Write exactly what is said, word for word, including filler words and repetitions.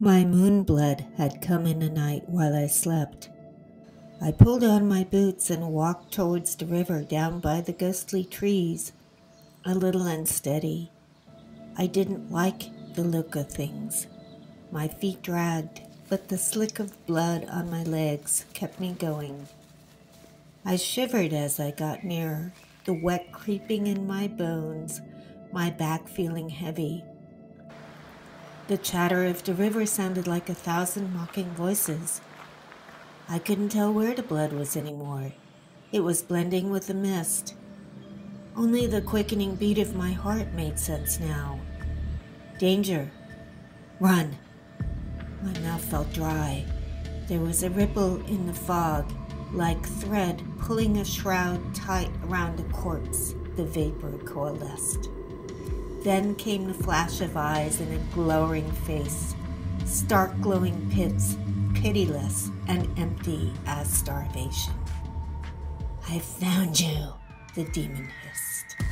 My moon blood had come in the night while I slept. I pulled on my boots and walked towards the river down by the ghostly trees, a little unsteady. I didn't like the look of things. My feet dragged, but the slick of blood on my legs kept me going. I shivered as I got nearer, the wet creeping in my bones, my back feeling heavy. The chatter of the river sounded like a thousand mocking voices. I couldn't tell where the blood was anymore. It was blending with the mist. Only the quickening beat of my heart made sense now. Danger. Run. My mouth felt dry. There was a ripple in the fog, like thread pulling a shroud tight around a corpse. The vapor coalesced. Then came the flash of eyes and a glowering face, stark glowing pits, pitiless and empty as starvation. "I found you," the demon hissed.